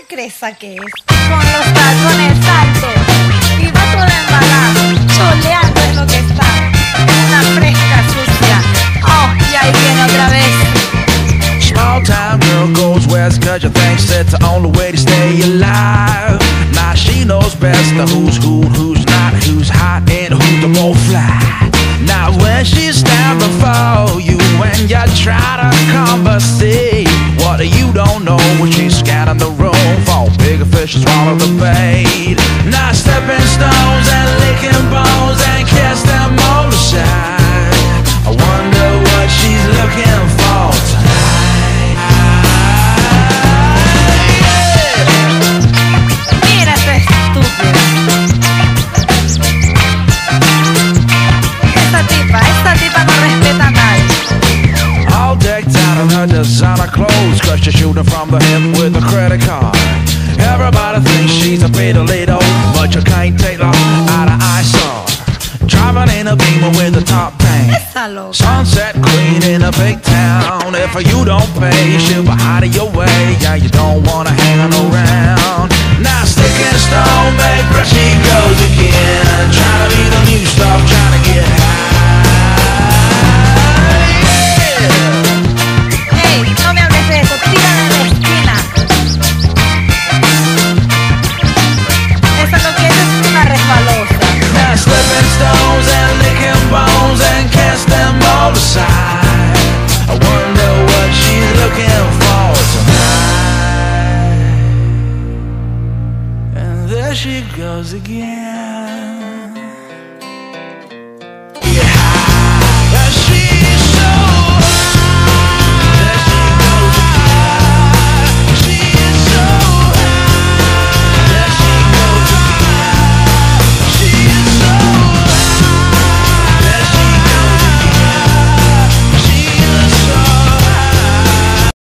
se cree que es. Con los tacones altos, y va toda embalada, choleando es lo que está. Una fresca sucia, oh, y ahí viene otra vez. Small town girl goes west, cause you think that's the only way to stay alive. Now she knows best the who's who, who's not, who's hot, and who the won't fly. Now when she's down before you, when you try to conversate, what you don't know when she's scanning the room for bigger fish to swallow the bait. Now stepping stones and licking bones and kiss them all to shine. I wonder what she's looking for tonight. Yeah. Mira ese estúpido. Esta tipa no respeta nada. All decked out in her designer clothes, cause she's shooting from the hip with a credit card. Everybody thinks she's a fiddle-little, but you can't take her out of eyesight. Driving in a Beamer with a top down, sunset queen in a big town. If you don't pay, she'll be out of your way. Yeah, you don't wanna hang around. Now stick and stone, babe, there she goes again, trying to be the new stuff, trying to get high. Yeah. Hey, no me hables de eso, tírala de la esquina. Esa lo que es una resbalosa. Now slipping stones and licking bones and kiss them all aside.